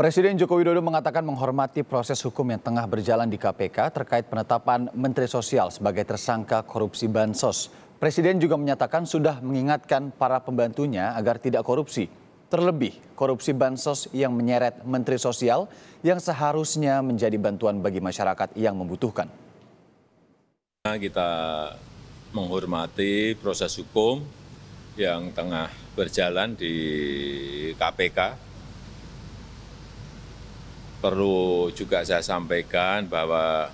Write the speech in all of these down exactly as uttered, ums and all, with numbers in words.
Presiden Joko Widodo mengatakan menghormati proses hukum yang tengah berjalan di K P K terkait penetapan Menteri Sosial sebagai tersangka korupsi Bansos. Presiden juga menyatakan sudah mengingatkan para pembantunya agar tidak korupsi. Terlebih, korupsi Bansos yang menyeret Menteri Sosial yang seharusnya menjadi bantuan bagi masyarakat yang membutuhkan. Kita menghormati proses hukum yang tengah berjalan di K P K. Perlu juga saya sampaikan bahwa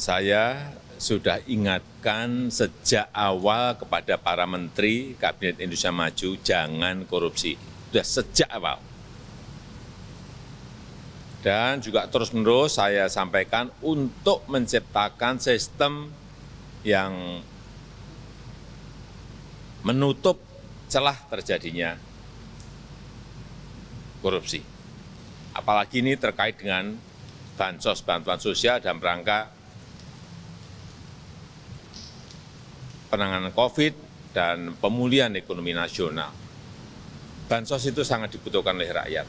saya sudah ingatkan sejak awal kepada para menteri Kabinet Indonesia Maju, jangan korupsi. Sudah sejak awal. Dan juga terus-menerus saya sampaikan untuk menciptakan sistem yang menutup celah terjadinya korupsi. Apalagi ini terkait dengan bansos, bantuan sosial dan rangka penanganan COVID dan pemulihan ekonomi nasional. Bansos itu sangat dibutuhkan oleh rakyat.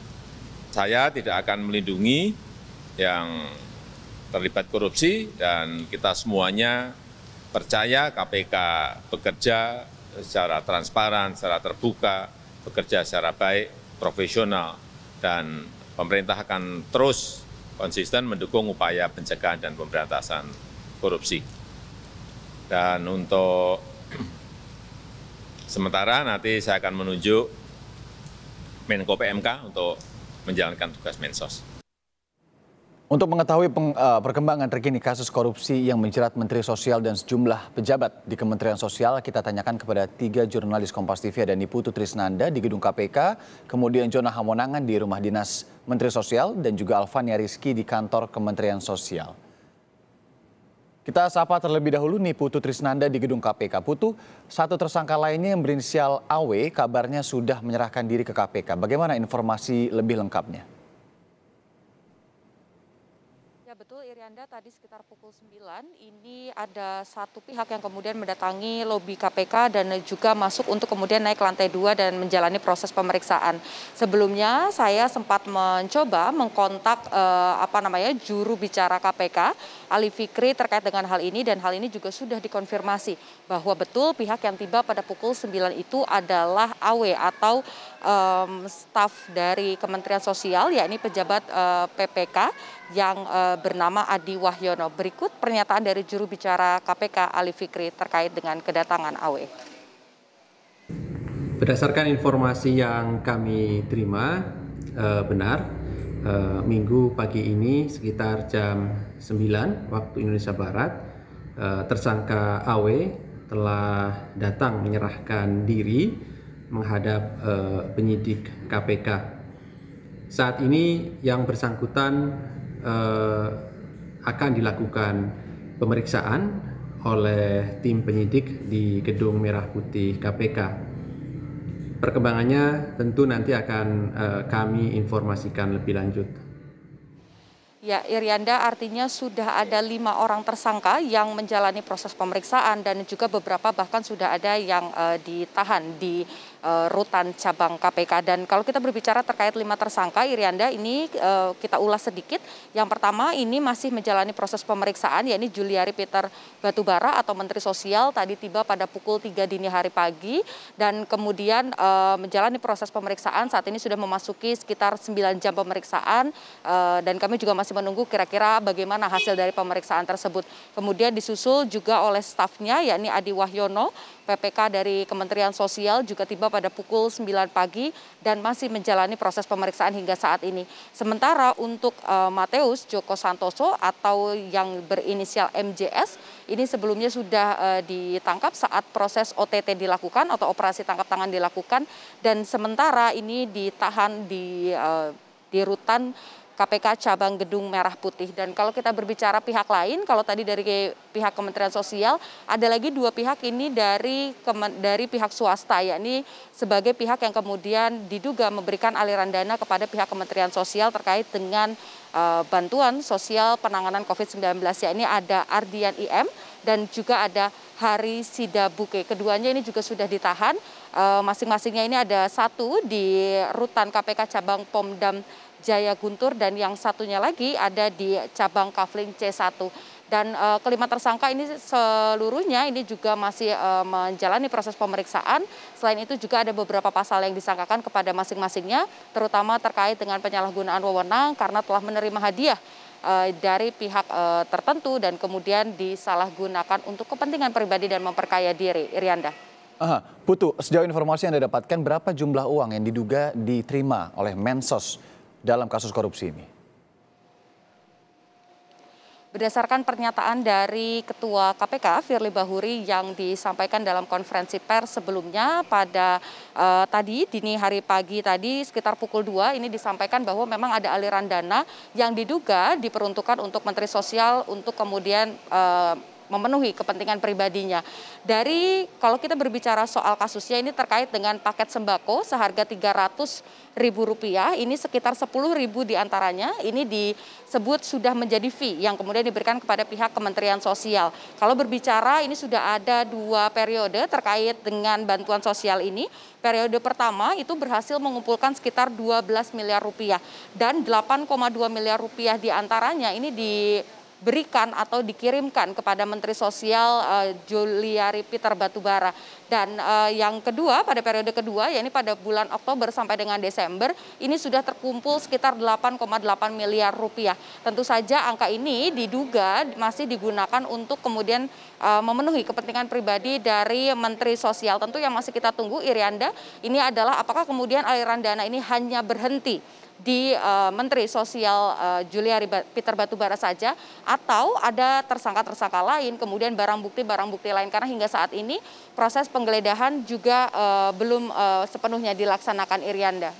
Saya tidak akan melindungi yang terlibat korupsi dan kita semuanya percaya K P K bekerja secara transparan, secara terbuka, bekerja secara baik, profesional, dan pemerintah akan terus konsisten mendukung upaya pencegahan dan pemberantasan korupsi. Dan untuk sementara nanti saya akan menunjuk Menko P M K untuk menjalankan tugas Mensos. Untuk mengetahui peng, uh, perkembangan terkini kasus korupsi yang menjerat Menteri Sosial dan sejumlah pejabat di Kementerian Sosial, kita tanyakan kepada tiga jurnalis Kompas T V, ada Ni Putu Trisnanda di gedung K P K, kemudian Jonah Hamonangan di rumah dinas Menteri Sosial, dan juga Alvan Yariski di kantor Kementerian Sosial. Kita sapa terlebih dahulu Ni Putu Trisnanda di gedung K P K. Putu, satu tersangka lainnya yang berinisial A W kabarnya sudah menyerahkan diri ke K P K. Bagaimana informasi lebih lengkapnya? Betul Irianda, tadi sekitar pukul sembilan ini ada satu pihak yang kemudian mendatangi lobi K P K dan juga masuk untuk kemudian naik ke lantai dua dan menjalani proses pemeriksaan. Sebelumnya saya sempat mencoba mengkontak eh, apa namanya juru bicara K P K, Ali Fikri, terkait dengan hal ini, dan hal ini juga sudah dikonfirmasi bahwa betul pihak yang tiba pada pukul sembilan itu adalah A W atau Um, staf dari Kementerian Sosial, yakni pejabat uh, P P K yang uh, bernama Adi Wahyono. Berikut pernyataan dari juru bicara K P K Ali Fikri terkait dengan kedatangan A W. Berdasarkan informasi yang kami terima, uh, benar uh, minggu pagi ini sekitar jam sembilan waktu Indonesia Barat, uh, tersangka A W telah datang menyerahkan diri menghadap eh, penyidik K P K. Saat ini yang bersangkutan eh, akan dilakukan pemeriksaan oleh tim penyidik di Gedung Merah Putih K P K. Perkembangannya tentu nanti akan eh, kami informasikan lebih lanjut. Ya, Irianda, artinya sudah ada lima orang tersangka yang menjalani proses pemeriksaan dan juga beberapa bahkan sudah ada yang uh, ditahan di uh, rutan cabang K P K. Dan kalau kita berbicara terkait lima tersangka, Irianda, ini uh, kita ulas sedikit. Yang pertama ini masih menjalani proses pemeriksaan, yakni Juliari Peter Batubara atau Menteri Sosial, tadi tiba pada pukul tiga dini hari pagi dan kemudian uh, menjalani proses pemeriksaan. Saat ini sudah memasuki sekitar sembilan jam pemeriksaan uh, dan kami juga masih menunggu kira-kira bagaimana hasil dari pemeriksaan tersebut. Kemudian disusul juga oleh stafnya, yakni Adi Wahyono, P P K dari Kementerian Sosial, juga tiba pada pukul sembilan pagi dan masih menjalani proses pemeriksaan hingga saat ini. Sementara untuk uh, Mateus Joko Santoso atau yang berinisial M J S, ini sebelumnya sudah uh, ditangkap saat proses O T T dilakukan atau operasi tangkap tangan dilakukan, dan sementara ini ditahan di, uh, di rutan K P K cabang Gedung Merah Putih. Dan kalau kita berbicara pihak lain, kalau tadi dari pihak Kementerian Sosial, ada lagi dua pihak ini dari dari pihak swasta, yakni sebagai pihak yang kemudian diduga memberikan aliran dana kepada pihak Kementerian Sosial terkait dengan uh, bantuan sosial penanganan COVID sembilan belas, yakni ada Ardian I M dan juga ada Hari Sidabuke. Keduanya ini juga sudah ditahan Masing-masingnya ini ada satu di Rutan K P K Cabang Pomdam Jaya Guntur dan yang satunya lagi ada di Cabang Kafling C satu. Dan e, kelima tersangka ini seluruhnya ini juga masih e, menjalani proses pemeriksaan. Selain itu juga ada beberapa pasal yang disangkakan kepada masing-masingnya, terutama terkait dengan penyalahgunaan wewenang karena telah menerima hadiah e, dari pihak e, tertentu dan kemudian disalahgunakan untuk kepentingan pribadi dan memperkaya diri. Irianda. Aha, Putu, sejauh informasi yang Anda dapatkan, berapa jumlah uang yang diduga diterima oleh Mensos dalam kasus korupsi ini? Berdasarkan pernyataan dari Ketua K P K Firli Bahuri yang disampaikan dalam konferensi pers sebelumnya pada uh, tadi dini hari pagi tadi sekitar pukul dua ini disampaikan bahwa memang ada aliran dana yang diduga diperuntukkan untuk Menteri Sosial untuk kemudian uh, memenuhi kepentingan pribadinya. Dari kalau kita berbicara soal kasusnya ini terkait dengan paket sembako seharga tiga ratus ribu rupiah, ini sekitar sepuluh ribu diantaranya ini disebut sudah menjadi fee yang kemudian diberikan kepada pihak Kementerian Sosial. Kalau berbicara ini sudah ada dua periode terkait dengan bantuan sosial ini. Periode pertama itu berhasil mengumpulkan sekitar dua belas miliar rupiah dan delapan koma dua miliar rupiah diantaranya ini di berikan atau dikirimkan kepada Menteri Sosial uh, Juliari Peter Batubara. Dan uh, yang kedua, pada periode kedua, yakni pada bulan Oktober sampai dengan Desember, ini sudah terkumpul sekitar delapan koma delapan miliar rupiah. Tentu saja angka ini diduga masih digunakan untuk kemudian uh, memenuhi kepentingan pribadi dari Menteri Sosial. Tentu yang masih kita tunggu, Irianda, ini adalah apakah kemudian aliran dana ini hanya berhenti di uh, Menteri Sosial uh, Juliari Peter Batubara saja atau ada tersangka-tersangka lain kemudian barang bukti-barang bukti lain karena hingga saat ini proses penggeledahan juga uh, belum uh, sepenuhnya dilaksanakan, Irianda.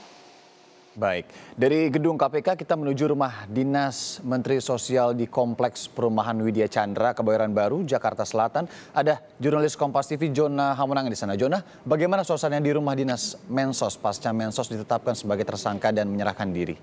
Baik, dari gedung K P K kita menuju rumah dinas Menteri Sosial di Kompleks Perumahan Widya Chandra, Kebayoran Baru, Jakarta Selatan. Ada jurnalis Kompas T V Jonah Hamonangan di sana. Jonah, bagaimana suasana di rumah dinas Mensos pasca Mensos ditetapkan sebagai tersangka dan menyerahkan diri?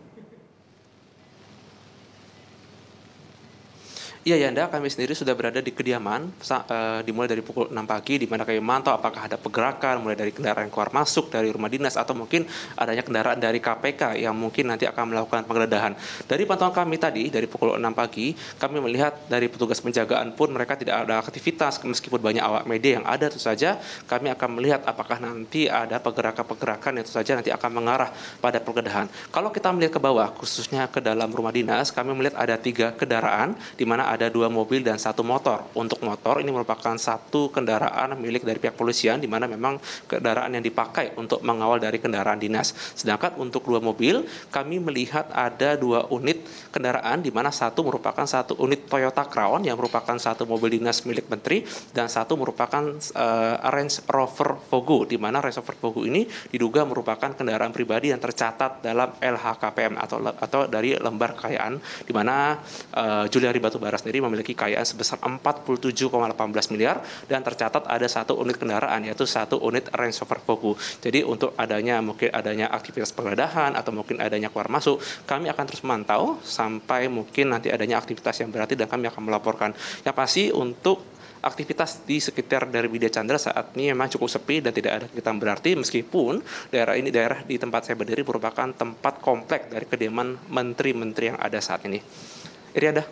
Iya Yanda, kami sendiri sudah berada di kediaman uh, dimulai dari pukul enam pagi di mana kami mantau apakah ada pergerakan mulai dari kendaraan keluar masuk dari rumah dinas atau mungkin adanya kendaraan dari K P K yang mungkin nanti akan melakukan penggeledahan. Dari pantauan kami tadi dari pukul enam pagi kami melihat dari petugas penjagaan pun mereka tidak ada aktivitas meskipun banyak awak media yang ada, itu saja kami akan melihat apakah nanti ada pergerakan-pergerakan yang itu saja nanti akan mengarah pada penggeledahan. Kalau kita melihat ke bawah khususnya ke dalam rumah dinas kami melihat ada tiga kendaraan di mana ada dua mobil dan satu motor. Untuk motor ini merupakan satu kendaraan milik dari pihak polisian, di mana memang kendaraan yang dipakai untuk mengawal dari kendaraan dinas. Sedangkan untuk dua mobil, kami melihat ada dua unit kendaraan, di mana satu merupakan satu unit Toyota Crown yang merupakan satu mobil dinas milik Menteri, dan satu merupakan uh, Range Rover Vogue, di mana Range Rover Vogue ini diduga merupakan kendaraan pribadi yang tercatat dalam L H K P M atau atau dari lembar kekayaan, di mana uh, Juliari Batubara sendiri memiliki kekayaan sebesar empat puluh tujuh koma satu delapan miliar dan tercatat ada satu unit kendaraan yaitu satu unit Range Rover Vogue. Jadi untuk adanya mungkin adanya aktivitas penggeledahan atau mungkin adanya keluar masuk, kami akan terus memantau sampai mungkin nanti adanya aktivitas yang berarti dan kami akan melaporkan. Yang pasti untuk aktivitas di sekitar dari Widya Chandra saat ini memang cukup sepi dan tidak ada kegiatan berarti meskipun daerah ini daerah di tempat saya berdiri merupakan tempat komplek dari kediaman menteri-menteri yang ada saat ini. Irianda.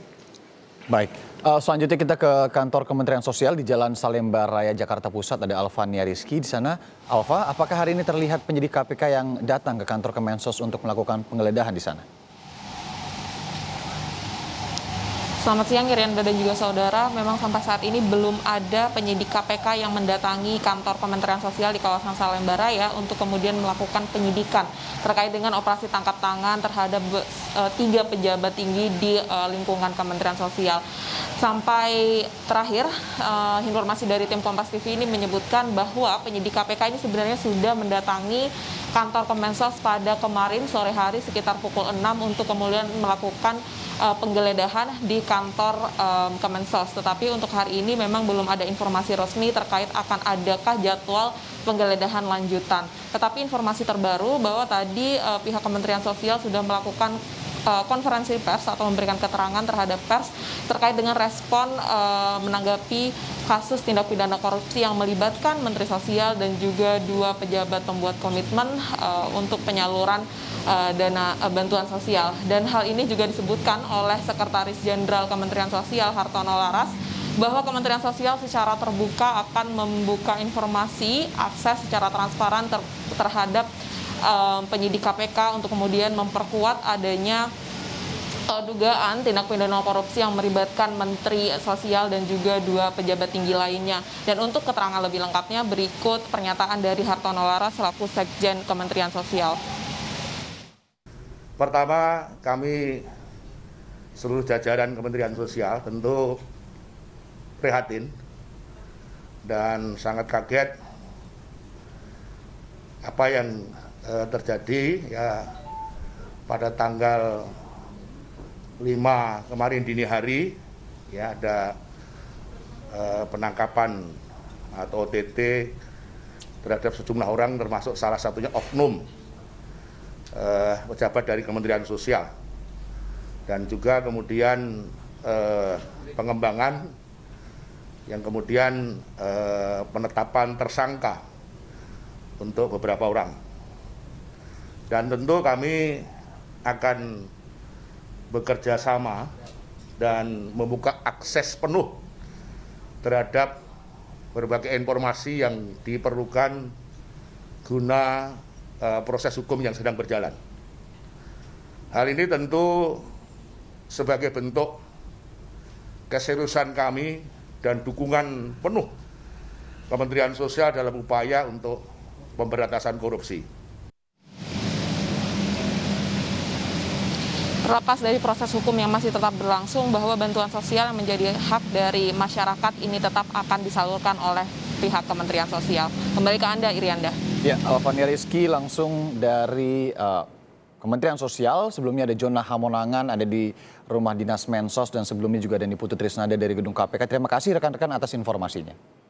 Baik, uh, selanjutnya kita ke kantor Kementerian Sosial di Jalan Salemba Raya, Jakarta Pusat. Ada Alvan Yariski di sana. Alfa, apakah hari ini terlihat penyidik K P K yang datang ke kantor Kemensos untuk melakukan penggeledahan di sana? Selamat siang Irianda dan juga saudara, memang sampai saat ini belum ada penyidik K P K yang mendatangi kantor Kementerian Sosial di kawasan Salemba Raya untuk kemudian melakukan penyidikan terkait dengan operasi tangkap tangan terhadap uh, tiga pejabat tinggi di uh, lingkungan Kementerian Sosial. Sampai terakhir, uh, informasi dari tim Kompas T V ini menyebutkan bahwa penyidik K P K ini sebenarnya sudah mendatangi kantor Kemensos pada kemarin sore hari sekitar pukul enam untuk kemudian melakukan uh, penggeledahan di kantor um, Kemensos, tetapi untuk hari ini memang belum ada informasi resmi terkait akan adakah jadwal penggeledahan lanjutan. Tetapi informasi terbaru bahwa tadi uh, pihak Kementerian Sosial sudah melakukan uh, konferensi pers atau memberikan keterangan terhadap pers terkait dengan respon uh, menanggapi kasus tindak pidana korupsi yang melibatkan Menteri Sosial dan juga dua pejabat pembuat komitmen uh, untuk penyaluran uh, dana uh, bantuan sosial. Dan hal ini juga disebutkan oleh Sekretaris Jenderal Kementerian Sosial Hartono Laras, bahwa Kementerian Sosial secara terbuka akan membuka informasi akses secara transparan ter terhadap um, penyidik K P K untuk kemudian memperkuat adanya uh, dugaan tindak pidana korupsi yang melibatkan Menteri Sosial dan juga dua pejabat tinggi lainnya. Dan untuk keterangan lebih lengkapnya berikut pernyataan dari Hartono Laras selaku Sekjen Kementerian Sosial. Pertama, kami seluruh jajaran Kementerian Sosial tentu prihatin dan sangat kaget apa yang e, terjadi ya pada tanggal lima kemarin dini hari, ya ada e, penangkapan atau O T T terhadap sejumlah orang, termasuk salah satunya oknum e, pejabat dari Kementerian Sosial, dan juga kemudian e, pengembangan yang kemudian eh, penetapan tersangka untuk beberapa orang. Dan tentu kami akan bekerja sama dan membuka akses penuh terhadap berbagai informasi yang diperlukan guna eh, proses hukum yang sedang berjalan. Hal ini tentu sebagai bentuk keseriusan kami dan dukungan penuh Kementerian Sosial dalam upaya untuk pemberantasan korupsi. Terlepas dari proses hukum yang masih tetap berlangsung, bahwa bantuan sosial yang menjadi hak dari masyarakat ini tetap akan disalurkan oleh pihak Kementerian Sosial. Kembali ke Anda, Irianda. Ya, Alvan Yariski langsung dari uh, Kementerian Sosial. Sebelumnya ada Jonah Hamonangan, ada di Rumah Dinas Mensos, dan sebelumnya juga ada Ni Putu Trisnanda dari Gedung K P K. Terima kasih rekan-rekan atas informasinya.